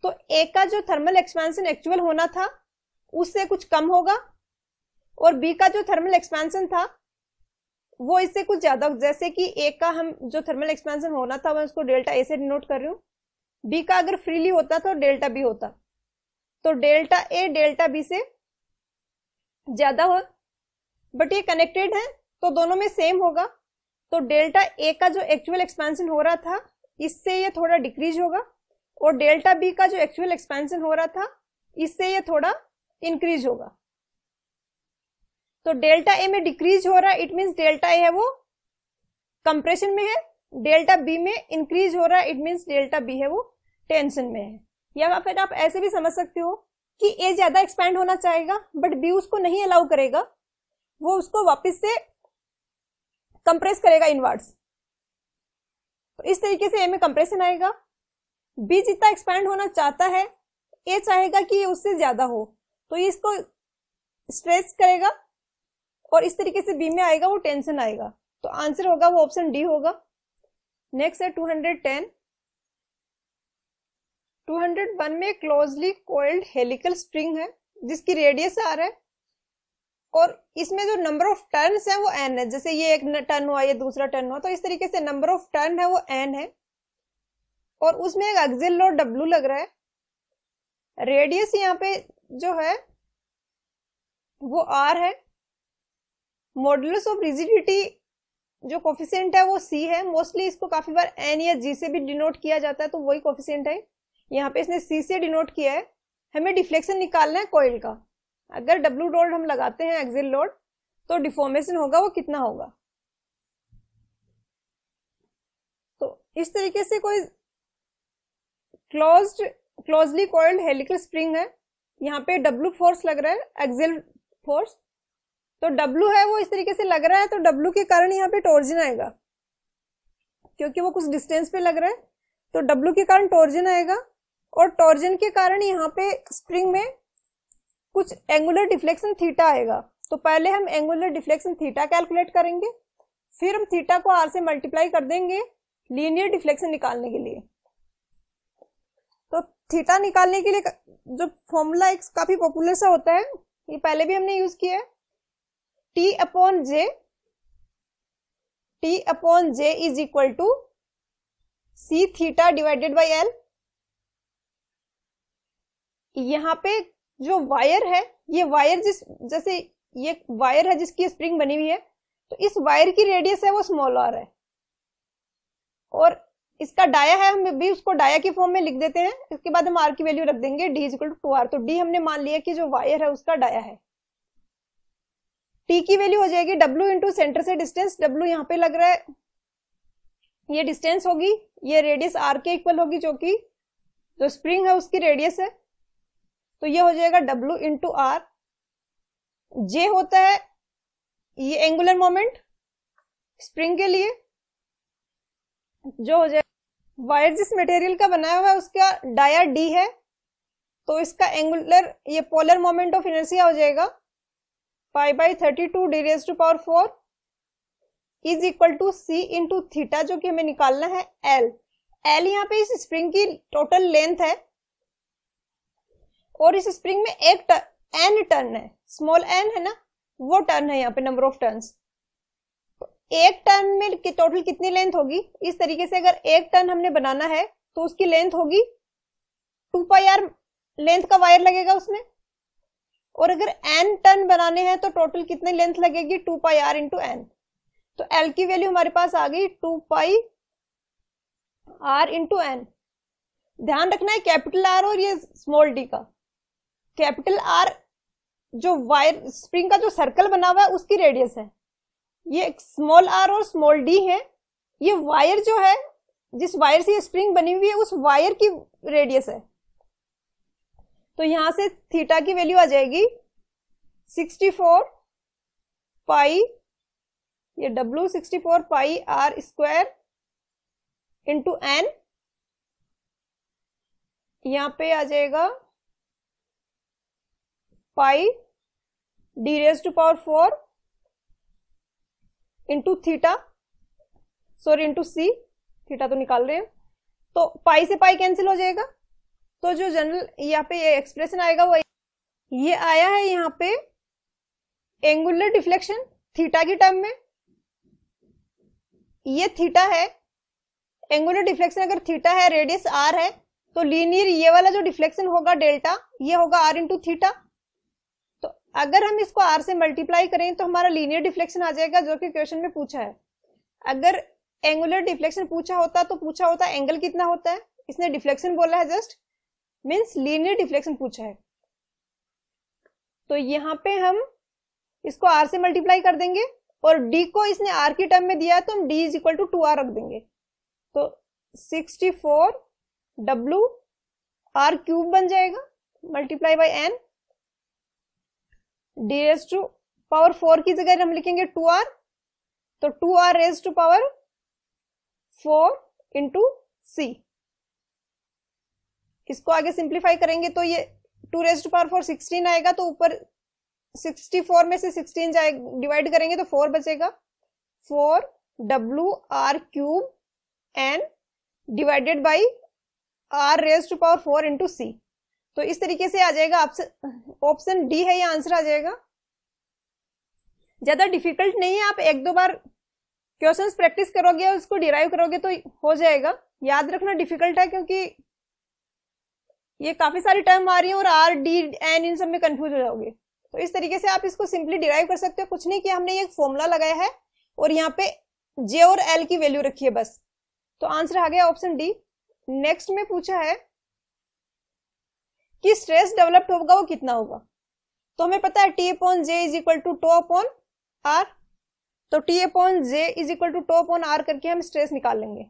तो ए का जो थर्मल एक्सपेंशन एक्चुअल होना था उससे कुछ कम होगा और बी का जो थर्मल एक्सपेंशन था वो इससे कुछ ज्यादा। जैसे कि ए का हम जो थर्मल एक्सपेंशन होना था मैं उसको डेल्टा ए से डिनोट कर रही हूँ, बी का अगर फ्रीली होता तो डेल्टा बी होता, तो डेल्टा ए डेल्टा बी से ज्यादा हो, बट ये कनेक्टेड है तो दोनों में सेम होगा। तो डेल्टा ए का जो एक्चुअल एक्सपेंशन हो रहा था इससे ये थोड़ा डिक्रीज होगा और डेल्टा बी का जो एक्चुअल एक्सपेंशन हो रहा था इससे ये थोड़ा इंक्रीज होगा। तो डेल्टा ए में डिक्रीज हो रहा है, इट मींस डेल्टा ए है वो कंप्रेशन में है, डेल्टा बी में इंक्रीज हो रहा है, इट मींस डेल्टा बी है वो टेंशन में है। या फिर आप ऐसे भी समझ सकते हो कि ए ज्यादा एक्सपैंड होना चाहेगा बट बी उसको नहीं अलाउ करेगा, वो उसको वापस से कंप्रेस करेगा इनवर्ड्स। तो इस तरीके से ए में कंप्रेशन आएगा। बी जितना एक्सपैंड होना चाहता है ए चाहेगा कि ये उससे ज्यादा हो, तो ये इसको स्ट्रेच करेगा और इस तरीके से बी में आएगा वो टेंशन आएगा। तो आंसर होगा वो ऑप्शन डी होगा। नेक्स्ट है 210। 201 में क्लोजली कोइल्ड हेलिकल स्ट्रिंग है जिसकी रेडियस आर है और इसमें जो नंबर ऑफ टर्न्स है वो एन है। जैसे ये एक टर्न हुआ, ये दूसरा टर्न हुआ, तो इस तरीके से नंबर ऑफ टर्न है वो एन है और उसमें एक एक्सियल लोड डब्ल्यू लग रहा है। रेडियस यहाँ पे जो है वो आर है। मॉडुलस ऑफ रिजिडिटी जो कोफिशिएंट है वो सी है। मोस्टली इसको काफी बार एन या जी से भी डिनोट किया जाता है, तो वही कोफिशिएंट है। यहाँ पे इसने सी से डिनोट किया है। हमें डिफ्लेक्शन निकालना है कॉइल का। अगर डब्ल्यू डॉट हम लगाते हैं एक्सियल लोड, तो डिफॉर्मेशन होगा वो कितना होगा। तो इस तरीके से कोई क्लोजली कॉइल्ड हेलिकल स्प्रिंग है। यहाँ पे डब्ल्यू फोर्स लग रहा है, एक्सियल फोर्स। तो डब्ल्यू है वो इस तरीके से लग रहा है, तो डब्ल्यू के कारण यहाँ पे टॉर्जन आएगा क्योंकि वो कुछ डिस्टेंस पे लग रहा है। तो डब्ल्यू के कारण टॉर्जन आएगा और टॉर्जन के कारण यहाँ पे स्प्रिंग में कुछ एंगुलर डिफ्लेक्शन थीटा आएगा। तो पहले हम एंगुलर डिफ्लेक्शन थीटा कैलकुलेट करेंगे, फिर हम थीटा को आर से मल्टीप्लाई कर देंगे लीनियर डिफ्लेक्शन निकालने के लिए। तो थीटा निकालने के लिए जो फॉर्मूला एक काफी पॉपुलर सा होता है, ये पहले भी हमने यूज किया है, T upon J is equal to C theta divided by L. यहाँ पे जो वायर है, ये वायर जैसे ये वायर है जिसकी स्प्रिंग बनी हुई है, तो इस वायर की रेडियस है वो स्मॉल आर है और इसका डाया है, हम भी उसको डाया की फॉर्म में लिख देते हैं। इसके बाद हम आर की वैल्यू रख देंगे D is equal to 2r। तो डी हमने मान लिया कि जो वायर है उसका डाया है। टी की वैल्यू हो जाएगी डब्ल्यू इंटू सेंटर से डिस्टेंस। डब्ल्यू यहाँ पे लग रहा है, ये डिस्टेंस होगी, ये रेडियस आर के इक्वल होगी जो कि जो स्प्रिंग है उसकी रेडियस है। तो ये हो जाएगा डब्ल्यू इंटू आर। जे होता है ये एंगुलर मोमेंट स्प्रिंग के लिए जो हो जाएगा। वायर जिस मटेरियल का बनाया हुआ है उसका डाया डी है, तो इसका एंगुलर ये पोलर मोमेंट ऑफ इनर्शिया हो जाएगा pi by 32 D raise to power 4 is equal to C into theta जो कि हमें निकालना है एल। एल यहाँ पे इस स्प्रिंग की टोटल लेंथ है और इस स्प्रिंग में एक एन टर्न है, स्मॉल एन है ना, वो टर्न है यहाँ पे नंबर ऑफ टर्न्स। तो एक टर्न में टोटल कितनी लेंथ होगी। इस तरीके से अगर एक टर्न हमने बनाना है तो उसकी लेंथ होगी 2πr लेंथ का वायर लगेगा उसमें, और अगर एन टर्न बनाने हैं तो टोटल कितनी लेंथ लगेगी 2πr इंटू एन। तो एल की वैल्यू हमारे पास आ गई 2πr इंटू एन। ध्यान रखना है कैपिटल आर और ये स्मॉल डी का। कैपिटल आर जो वायर स्प्रिंग का जो सर्कल बना हुआ है उसकी रेडियस है, ये स्मॉल आर और स्मॉल डी है। ये वायर जो है जिस वायर से ये स्प्रिंग बनी हुई है उस वायर की रेडियस है। तो यहां से थीटा की वैल्यू आ जाएगी 64 पाई, ये W 64 pi R square into N. यहाँ पे आ जाएगा pi D raise to power 4 into theta, sorry into C. Theta तो निकाल रहे हैं, तो पाई से पाई कैंसिल हो जाएगा। तो जो जनरल यहाँ पे ये एक्सप्रेशन आएगा वो ये आया है यहाँ पे एंगुलर डिफ्लेक्शन थीटा की टर्म में। ये थीटा है, एंगुलर डिफ्लेक्शन अगर थीटा है, रेडियस आर है, तो लीनियर ये वाला जो डिफ्लेक्शन होगा डेल्टा ये होगा आर इंटू थीटा। तो अगर हम इसको आर से मल्टीप्लाई करें तो हमारा लीनियर डिफ्लेक्शन आ जाएगा जो कि क्वेश्चन में पूछा है। अगर एंगुलर डिफ्लेक्शन पूछा होता तो पूछा होता एंगल कितना होता है, इसने डिफ्लेक्शन बोला है, जस्ट मीन्स लीनियर डिफ्लेक्शन पूछा है। तो यहाँ पे हम इसको आर से मल्टीप्लाई कर देंगे और डी को इसने आर की टर्म में दिया है तो हम D is equal to 2r रख देंगे। तो 64 डब्ल्यू आर क्यूब बन जाएगा multiply by N D raise to power 4 की जगह हम लिखेंगे 2r, तो 2r raise to power 4 into C. इसको आगे सिंप्लीफाई करेंगे तो ये 2 रेज टू पावर 4 16 आएगा, तो ऊपर 64 में से 16 जाएगा, डिवाइड करेंगे तो 4 बचेगा। 4 W R cube N divided by R raise to power 4 into C. तो इस तरीके से आ जाएगा, ऑप्शन डी है ये आंसर आ जाएगा। ज्यादा डिफिकल्ट नहीं है, आप एक दो बार क्वेश्चंस प्रैक्टिस करोगे और उसको डिराइव करोगे तो हो जाएगा। याद रखना डिफिकल्ट है क्योंकि ये काफी सारी टर्म आ रही है और आर डी एन इन सब में कंफ्यूज हो जाओगे। तो इस तरीके से आप इसको सिंपली डिराइव कर सकते हो। कुछ नहीं किया, हमने एक फॉर्मूला लगाया है और यहाँ पे जे और एल की वैल्यू रखी है बस। तो आंसर आ गया ऑप्शन डी। नेक्स्ट में पूछा है कि स्ट्रेस डेवलप्ड होगा वो कितना होगा। तो हमें पता है T upon J is equal to tau upon R, तो T upon J is equal to tau upon R करके हम स्ट्रेस निकाल लेंगे।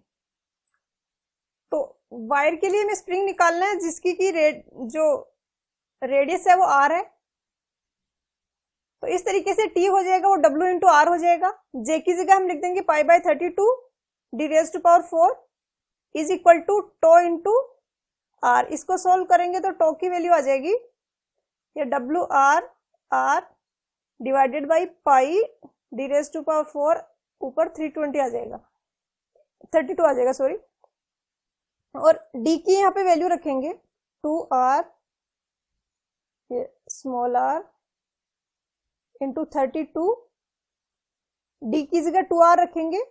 तो वायर के लिए हमें स्प्रिंग निकालना है जिसकी की जो रेडियस है वो आर है। तो इस तरीके से टी हो जाएगा वो डब्ल्यू इंटू आर हो जाएगा। जे की जगह हम लिख देंगे pi by 32 D raise to power 4 is equal to tau into R. इसको सोल्व करेंगे तो टो की वैल्यू आ जाएगी ये W R R divided by pi D raise to power 4 ऊपर 320 आ जाएगा, 32 आ जाएगा सॉरी। और डी की यहाँ पे वैल्यू रखेंगे 2r ये स्मॉल r इंटू 32। डी की जगह 2r रखेंगे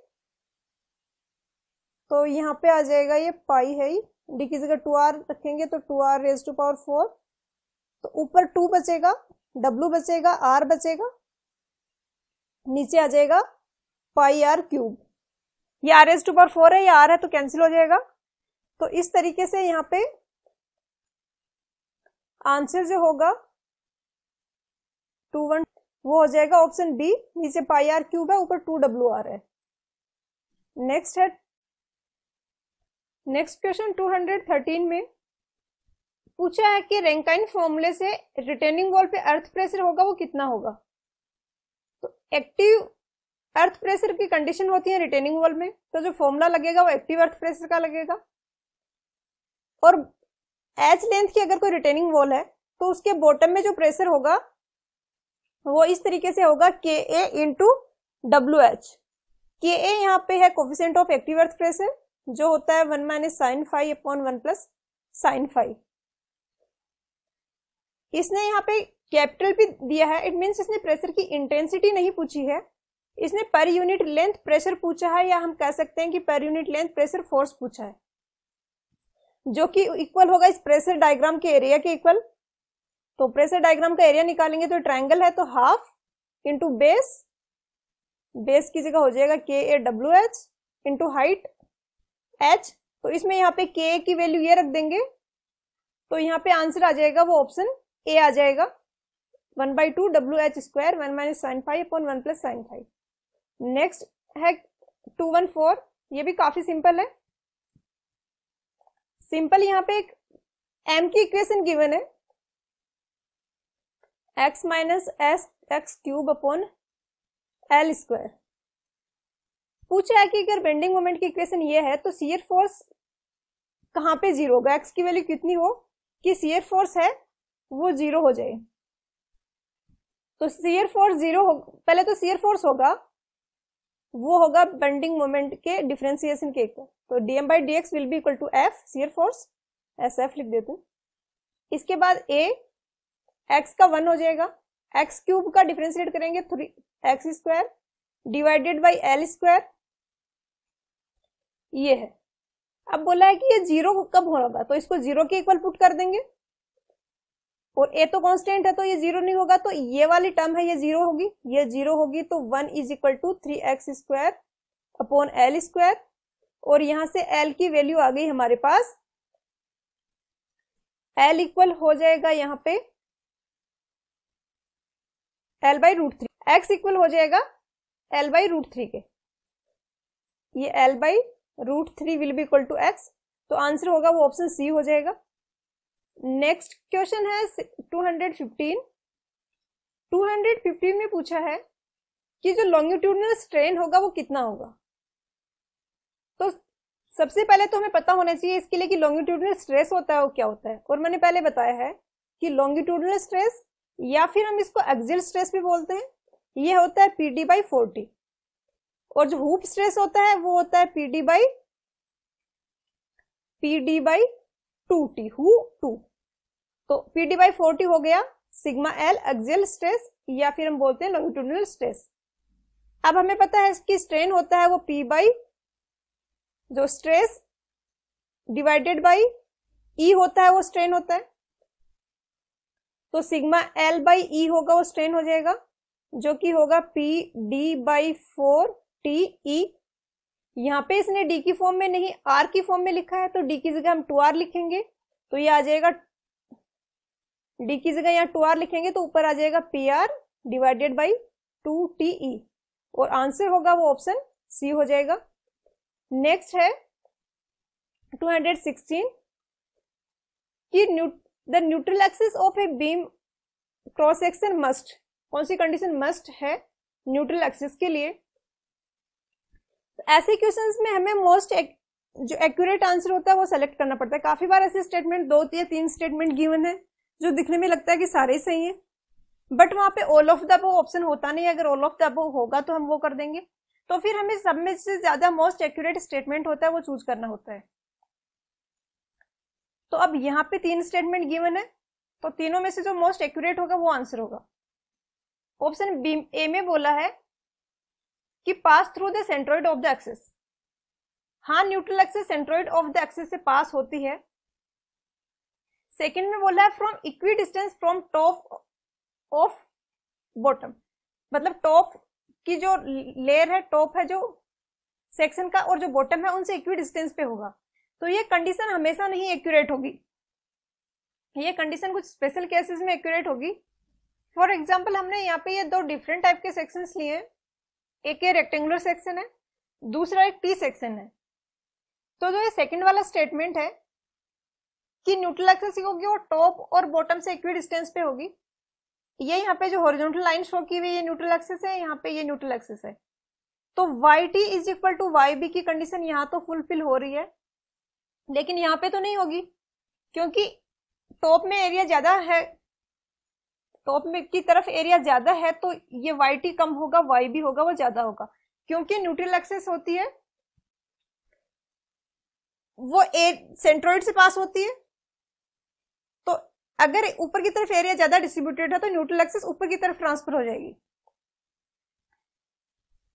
तो यहाँ पे आ जाएगा ये पाई है, डी की जगह 2r रखेंगे तो 2r रेज टू पावर 4। तो ऊपर 2 बचेगा, w बचेगा, r बचेगा, नीचे आ जाएगा पाई r क्यूब। ये r रेज टू पावर 4 है, ये r है तो कैंसिल हो जाएगा। तो इस तरीके से यहाँ पे आंसर जो होगा 21 वो हो जाएगा ऑप्शन बी। नीचे पाई r क्यूब है, ऊपर 2wr है। नेक्स्ट क्वेश्चन 213 में पूछा है कि रैंकाइन फॉर्मूले से रिटेनिंग वॉल पे अर्थ प्रेशर होगा वो कितना होगा। तो एक्टिव अर्थ प्रेशर की कंडीशन होती है रिटेनिंग वॉल में, तो जो फॉर्मूला लगेगा वो एक्टिव अर्थ प्रेशर का लगेगा। और एच लेंथ की अगर कोई रिटेनिंग वॉल है तो उसके बॉटम में जो प्रेशर होगा वो इस तरीके से होगा के ए इंटू डब्ल्यू एच। के ए यहाँ पे है coefficient of active earth pressure जो होता है 1 - sin φ अपॉन 1 + sin φ। इसने यहाँ पे कैपिटल भी दिया है, इट मीन्स इसने प्रेशर की इंटेंसिटी नहीं पूछी है, इसने पर यूनिट लेंथ प्रेशर पूछा है, या हम कह सकते हैं कि per unit length pressure force पूछा है जो कि इक्वल होगा इस प्रेशर डायग्राम के एरिया के इक्वल। तो प्रेशर डायग्राम का एरिया निकालेंगे तो ट्राइंगल है तो हाफ इंटू बेस, बेस की जगह हो जाएगा K A W H into height H, तो इसमें यहाँ पे K की वैल्यू ये रख देंगे तो यहाँ पे आंसर आ जाएगा वो ऑप्शन A आ जाएगा 1/2 WH² 1 - sin φ upon 1 + sin φ। Next है 214, ये भी काफी सिंपल है। सिंपल यहाँ पे एक M की इक्वेशन गिवन है x - sx³ अपॉन L²। पूछा है कि अगर बेंडिंग मोमेंट की इक्वेशन ये है तो शियर फोर्स कहाँ पे जीरो होगा, एक्स की वैल्यू कितनी हो कि शियर फोर्स है वो जीरो हो जाए। तो शियर फोर्स जीरो पहले तो शियर फोर्स होगा वो होगा बेंडिंग मोमेंट के डिफरेंशिएशन के इक्वल। तो dm/dx will be equal to f shear force sf लिख देते हैं। इसके बाद a x का 1 हो जाएगा, एक्स क्यूब का डिफरेंशिएट करेंगे 3x² डिवाइडेड बाई L²। ये है। अब बोला है कि ये जीरो कब होगा तो इसको जीरो के इक्वल पुट कर देंगे और ए तो कांस्टेंट है तो ये जीरो नहीं होगा। तो ये वाली टर्म है ये जीरो होगी, ये जीरो होगी तो 1 = 3x² अपॉन L²। और यहां से L की वैल्यू आ गई हमारे पास, L इक्वल हो जाएगा यहाँ पे L/√3। एक्स इक्वल हो जाएगा L/√3 के, ये L/√3 will be equal to x. तो आंसर होगा वो ऑप्शन सी हो जाएगा। नेक्स्ट क्वेश्चन है 215 में पूछा है कि जो लॉन्गिट्यूडनल स्ट्रेन होगा वो कितना होगा। तो सबसे पहले तो हमें पता होना चाहिए इसके लिए कि लॉन्गिट्यूडनल स्ट्रेस होता है वो क्या होता है, और मैंने पहले बताया है कि लॉन्गिट्यूडनल स्ट्रेस या फिर हम इसको एक्सियल स्ट्रेस भी बोलते हैं, ये होता है PD/40, और जो हूप स्ट्रेस होता है वो होता है PD/2t हूप 2। तो PD/40 हो गया सिग्मा एल एक्सियल स्ट्रेस या फिर हम बोलते हैं लॉन्गिट्यूडनल स्ट्रेस। अब हमें पता है इसकी स्ट्रेन होता है वो P/ जो स्ट्रेस डिवाइडेड बाई E होता है वो स्ट्रेन होता है, तो सिग्मा L/E होगा वो स्ट्रेन हो जाएगा, जो कि होगा PD/4t E। यहाँ पे इसने D की फॉर्म में नहीं R की फॉर्म में लिखा है, तो D की जगह हम 2R लिखेंगे, तो ये आ जाएगा D की जगह यहाँ 2R लिखेंगे तो ऊपर आ जाएगा PR/2TE, और आंसर होगा वो ऑप्शन C हो जाएगा। नेक्स्ट है 216 कि the neutral axis of a beam cross section must, कौन सी कंडीशन मस्ट है न्यूट्रल एक्सिस के लिए। ऐसे क्वेश्चंस में हमें मोस्ट जो एक्यूरेट आंसर होता है वो सेलेक्ट करना पड़ता है। काफी बार ऐसे स्टेटमेंट 2 या 3 स्टेटमेंट गिवन है जो दिखने में लगता है कि सारे सही हैं, बट वहां पे all of the above option होता नहीं है। अगर ऑल ऑफ द अबव होगा तो हम वो कर देंगे, तो फिर हमें सब में से ज्यादा मोस्ट एक्यूरेट स्टेटमेंट होता है वो चूज करना होता है। तो अब यहाँ पे 3 स्टेटमेंट गिवन है, तो तीनों में से जो मोस्ट एक्यूरेट होगा वो आंसर होगा। ऑप्शन A में बोला है कि pass through the centroid of the axis. हाँ, neutral axis centroid of the axis से पास होती है। सेकंड में बोला है from equidistance from top of bottom, मतलब टॉप की जो लेयर है, टॉप है जो सेक्शन का और जो बॉटम है उनसे इक्वी डिस्टेंस पे होगा। तो ये कंडीशन हमेशा नहीं एक्यूरेट होगी, ये कंडीशन कुछ स्पेशल केसेस में एक्यूरेट होगी। फॉर एग्जाम्पल हमने यहाँ पे ये 2 डिफरेंट टाइप के सेक्शंस लिए हैं, एक ये रेक्टेंगुलर सेक्शन है, दूसरा एक T सेक्शन है। तो जो ये सेकंड वाला स्टेटमेंट है कि न्यूट्रल एक्सिस होगी वो टॉप और बॉटम से इक्वी डिस्टेंस पे होगी, ये यहाँ पे जो हॉरिजॉन्टल लाइन शो की हुई ये न्यूट्रल एक्सिस है, यहाँ पे ये न्यूट्रल एक्सिस है। तो YT = YB की कंडीशन यहाँ तो फुलफिल हो रही है, लेकिन यहाँ पे तो नहीं होगी क्योंकि टॉप में एरिया ज्यादा है, टॉप में की तरफ एरिया ज्यादा है, तो ये YT कम होगा, YB होगा वो ज्यादा होगा, क्योंकि न्यूट्रल एक्सिस होती है वो सेंट्रोइड से पास होती है। तो अगर ऊपर की तरफ एरिया ज्यादा डिस्ट्रीब्यूटेड है तो न्यूट्रल एक्सिस ऊपर की तरफ ट्रांसफर हो जाएगी।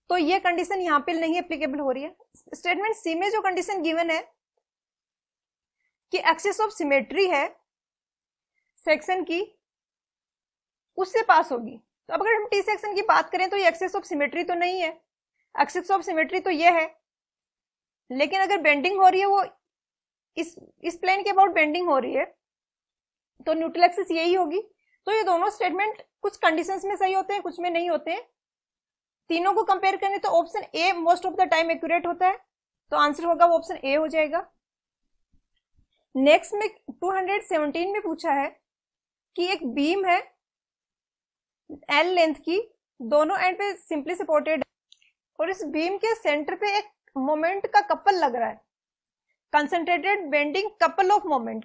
तो ये कंडीशन यहाँ पे नहीं एप्लीकेबल हो रही है। स्टेटमेंट C में जो कंडीशन गिवन है कि एक्सिस ऑफ सिमेट्री है सेक्शन की, उससे पास होगी। तो अगर हम T सेक्शन की बात करें तो ये एक्सिस ऑफ सिमेट्री तो नहीं है, एक्सिस ऑफ सिमेट्री तो ये है, लेकिन अगर बेंडिंग हो रही है वो इस प्लेन के अबाउट बेंडिंग हो रही है तो न्यूट्रल एक्सिस यही होगी। तो ये दोनों स्टेटमेंट कुछ कंडीशंस में सही होते हैं, कुछ में नहीं होते हैं। तीनों को कंपेयर करें तो option A most of the time accurate होता है, तो आंसर होगा वो ऑप्शन A हो जाएगा। नेक्स्ट में 217 में पूछा है कि एक बीम है L लेंथ की, दोनों एंड पे सिंपली सपोर्टेड, और इस बीम के सेंटर पे एक मोमेंट का कपल लग रहा है, concentrated bending couple of moment.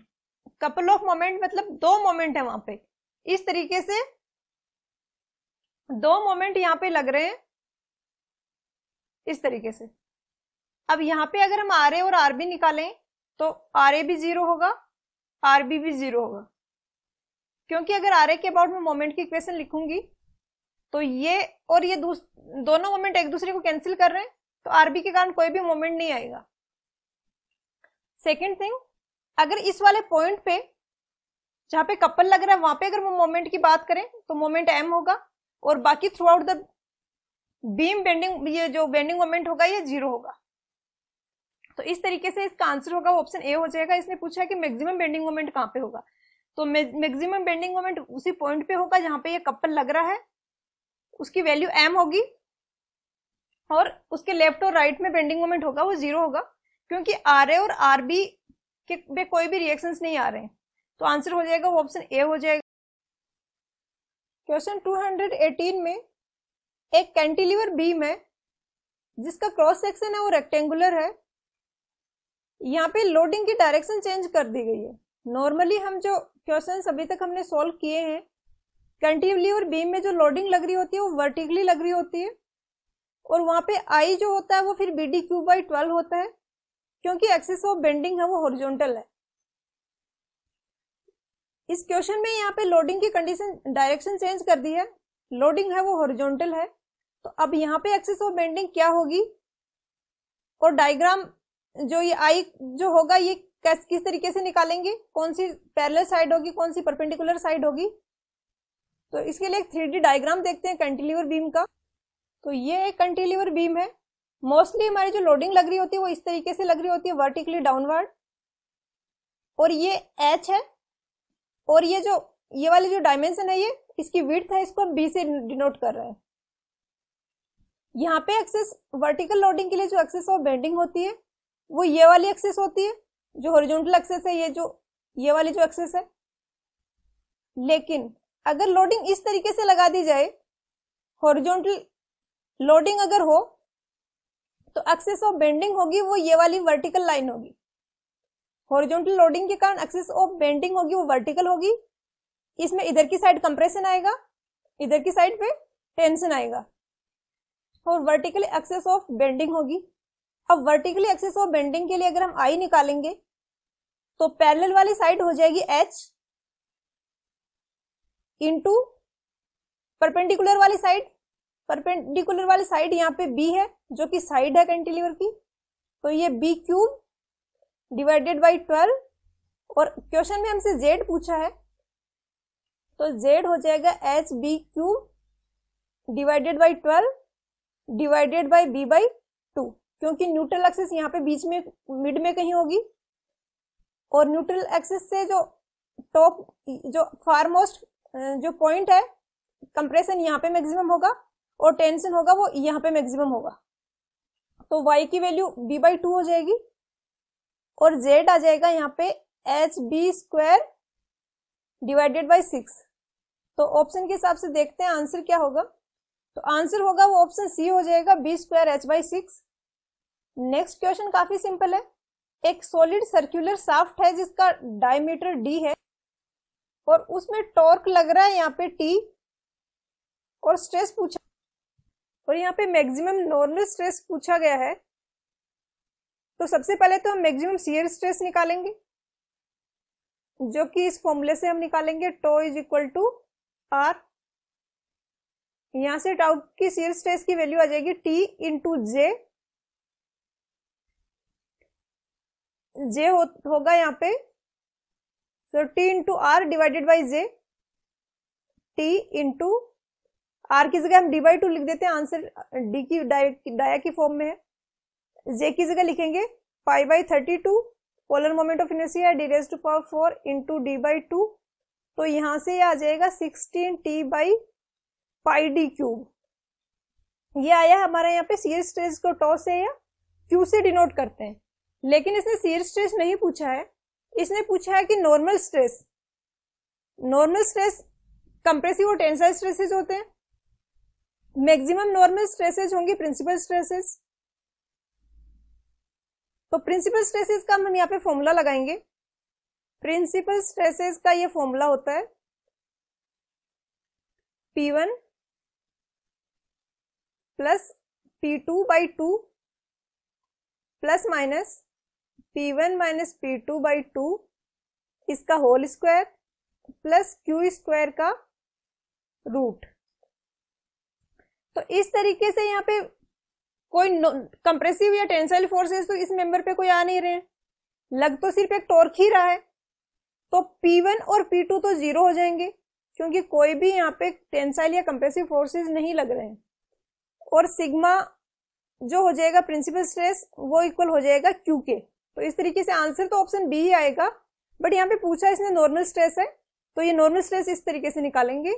Couple of moment मतलब 2 मोमेंट है वहां पे, इस तरीके से 2 मोमेंट यहाँ पे लग रहे हैं इस तरीके से। अब यहाँ पे अगर हम RA और RB निकालें तो RA भी 0 होगा, RB भी 0 होगा, क्योंकि अगर RA के अबाउट में मोमेंट की इक्वेशन लिखूंगी तो ये और ये दोनों मोमेंट एक दूसरे को कैंसिल कर रहे हैं, तो RB के कारण कोई भी मोमेंट नहीं आएगा। सेकेंड थिंग, अगर इस वाले पॉइंट पे जहां पे कपल लग रहा है वहां पे अगर मोमेंट की बात करें तो मोमेंट M होगा, और बाकी throughout the beam bending ये जो बेंडिंग मोमेंट होगा ये 0 होगा। तो इस तरीके से इसका आंसर होगा ऑप्शन A हो जाएगा। इसने पूछा है कि मैक्सिमम बेंडिंग मोमेंट कहाँ पे होगा, तो मैक्सिमम बेंडिंग मोमेंट उसी पॉइंट पे होगा जहां पे ये कपल लग रहा है, उसकी वैल्यू M होगी, और उसके लेफ्ट और राइट में बेंडिंग मोमेंट होगा वो 0 होगा, क्योंकि RA और RB के कोई भी रिएक्शंस नहीं आ रहे हैं। तो आंसर हो जाएगा वो ऑप्शन ए हो जाएगा। क्वेश्चन 218 में एक कैंटिलीवर बीम है जिसका क्रॉस सेक्शन है वो रेक्टेंगुलर है। यहाँ पे लोडिंग की डायरेक्शन चेंज कर दी गई है। नॉर्मली हम जो क्वेश्चन अभी तक हमने सॉल्व किए हैं, कैंटिलीवर बीम में जो लोडिंग लग रही होती है वो वर्टिकली लग रही होती है और वहां पे आई जो होता है वो फिर BD³ by 12 होता है क्योंकि एक्सिस ऑफ बेंडिंग है वो हॉरिजॉन्टल है। इस क्वेश्चन में यहाँ पे लोडिंग की कंडीशन डायरेक्शन चेंज कर दी है, लोडिंग है वो हॉरिजॉन्टल है, तो अब यहाँ पे एक्सिस ऑफ बेंडिंग क्या होगी और डायग्राम जो ये आई जो होगा ये किस तरीके से निकालेंगे, कौन सी पैरेलल साइड होगी कौन सी परपेंडिकुलर साइड होगी। तो इसके लिए एक 3D डायग्राम देखते हैं कैंटिलीवर बीम का। तो ये एक कैंटिलीवर बीम है, मोस्टली हमारी जो लोडिंग लग रही होती है वो इस तरीके से लग रही होती है वर्टिकली डाउनवर्ड, और ये H है और ये जो ये वाली जो डायमेंशन है ये इसकी विड्थ है, इसको हम B से डिनोट कर रहे हैं। यहाँ पे एक्सिस वर्टिकल लोडिंग के लिए जो एक्सिस ऑफ बेंडिंग होती है वो ये वाली एक्सिस होती है जो हॉरिजॉन्टल एक्सिस है, ये जो ये वाली जो एक्सिस है। लेकिन अगर लोडिंग इस तरीके से लगा दी जाए, हॉरिजॉन्टल लोडिंग अगर हो तो एक्सिस ऑफ बेंडिंग होगी वो ये वाली वर्टिकल लाइन होगी। हॉरिजॉन्टल लोडिंग के कारण एक्सिस ऑफ बेंडिंग होगी वो वर्टिकल होगी, इसमें इधर की साइड कंप्रेशन आएगा, इधर की साइड पे टेंशन आएगा और वर्टिकल एक्सिस ऑफ बेंडिंग होगी। अब वर्टिकली एक्सिस ऑफ बेंडिंग के लिए अगर हम आई निकालेंगे तो पैरेलल वाली साइड हो जाएगी एच इंटू परपेंडिकुलर वाली साइड, परपेंडिकुलर वाली साइड यहाँ पे बी है जो कि साइड है कैंटिलीवर की, तो ये B³ डिवाइडेड बाई 12। और क्वेश्चन में हमसे जेड पूछा है तो जेड हो जाएगा H B³ divided by 12 divided by B by 2 क्योंकि न्यूट्रल एक्सिस यहाँ पे बीच में मिड में कहीं होगी और न्यूट्रल एक्सिस से जो टॉप जो फार मोस्ट जो पॉइंट है कंप्रेशन यहाँ पे मैक्सिमम होगा और टेंशन होगा वो यहाँ पे मैक्सिमम होगा। तो y की वैल्यू B by 2 हो जाएगी और z आ जाएगा यहाँ पे HB² डिवाइडेड बाई 6। तो ऑप्शन के हिसाब से देखते हैं आंसर क्या होगा। तो आंसर होगा वो ऑप्शन सी हो जाएगा B² H by 6। Next question काफी सिंपल है। एक सॉलिड सर्कुलर शाफ्ट है जिसका डायमीटर D है और उसमें टॉर्क लग रहा है यहाँ पे T और स्ट्रेस पूछा और यहाँ पे मैक्सिमम नॉर्मल स्ट्रेस पूछा गया है। तो सबसे पहले तो हम मैक्सिमम शियर स्ट्रेस निकालेंगे जो कि इस फॉर्मूले से हम निकालेंगे Tau = R। यहाँ से टाउ की शियर स्ट्रेस की वैल्यू आ जाएगी T × J। जे होगा यहाँ पे so T × R divided by J। T × R की जगह हम D by 2 लिख देते हैं, आंसर D की डाया की फॉर्म में है। J की जगह लिखेंगे π/32, polar moment of inertia D⁴ into D by 2। तो यहाँ से आ जाएगा 16T/πD³। ये आया हमारा यहाँ पे शियर स्ट्रेस को टॉ से या Q से डिनोट करते हैं, लेकिन इसने शियर स्ट्रेस नहीं पूछा है, इसने पूछा है कि normal stress. Normal stress compressive और टेंसाइल स्ट्रेसेज होते हैं, मैक्सिमम नॉर्मल स्ट्रेसेज होंगे प्रिंसिपल स्ट्रेसेज। तो प्रिंसिपल स्ट्रेसेज का हम यहाँ पे फॉर्मूला लगाएंगे। प्रिंसिपल स्ट्रेसेज का ये फॉर्मूला होता है P1 + P2 by 2 ± P1 − P2 by 2 इसका होल स्क्वायर प्लस Q² का रूट। तो इस तरीके से यहाँ पे कोई कंप्रेसिव या टेंसाइल फोर्सेस तो इस मेंबर पे कोई आ नहीं रहे, लग तो सिर्फ एक टॉर्क ही रहा है। तो P1 और P2 तो 0 हो जाएंगे क्योंकि कोई भी यहाँ पे टेंसाइल या कंप्रेसिव फोर्सेस नहीं लग रहे हैं। और सिग्मा जो हो जाएगा प्रिंसिपल स्ट्रेस वो इक्वल हो जाएगा Q के। तो इस तरीके से आंसर तो ऑप्शन बी ही आएगा, बट यहाँ पे पूछा इसने नॉर्मल स्ट्रेस है तो ये नॉर्मल स्ट्रेस इस तरीके से निकालेंगे।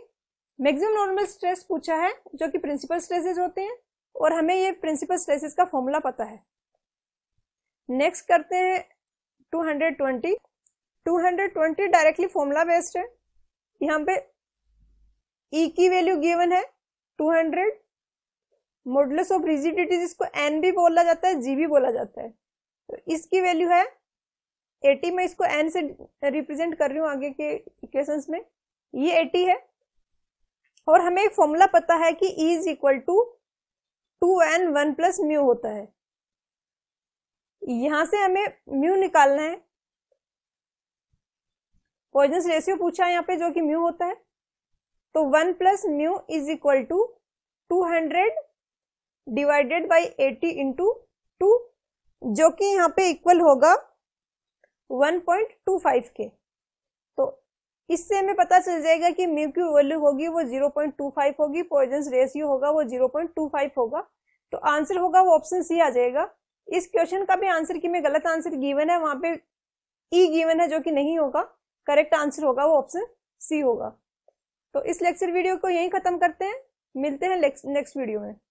मैक्सिमम नॉर्मल स्ट्रेस पूछा है जो कि प्रिंसिपल स्ट्रेसेज होते हैं और हमें ये प्रिंसिपल स्ट्रेसेज का फॉर्मूला पता है। नेक्स्ट करते हैं 220। 220 डायरेक्टली फॉर्मूला बेस्ड है। यहाँ पे E की वैल्यू गिवन है 200। मॉडुलस ऑफ रिजिडिटी जिसको N भी बोला जाता है, G भी बोला जाता है, तो इसकी वैल्यू है 80। मैं इसको N से रिप्रेजेंट कर रही हूँ आगे के इक्वेशंस में। ये 80 है और हमें एक फॉर्मूला पता है कि E is equal to 2N1 plus mu होता है। यहां से हमें म्यू निकालना है। पॉइजन्स रेशियो पूछा है यहाँ पे जो कि म्यू होता है, तो 1 plus mu is equal to 200 divided by 80 into 2, जो कि यहाँ पे इक्वल होगा 1.25 के। तो इससे हमें पता चल जाएगा कि म्यू की वैल्यू होगी वो 0.25 होगी, पॉइजन्स रेशियो होगा वो 0.25 होगा। तो आंसर होगा वो ऑप्शन सी आ जाएगा। इस क्वेश्चन का भी आंसर कि मैं गलत आंसर गिवन है, वहां पे ई गिवन है जो कि नहीं होगा। करेक्ट आंसर होगा वो ऑप्शन सी होगा। तो इस लेक्चर वीडियो को यहीं खत्म करते हैं, मिलते हैं नेक्स्ट वीडियो में।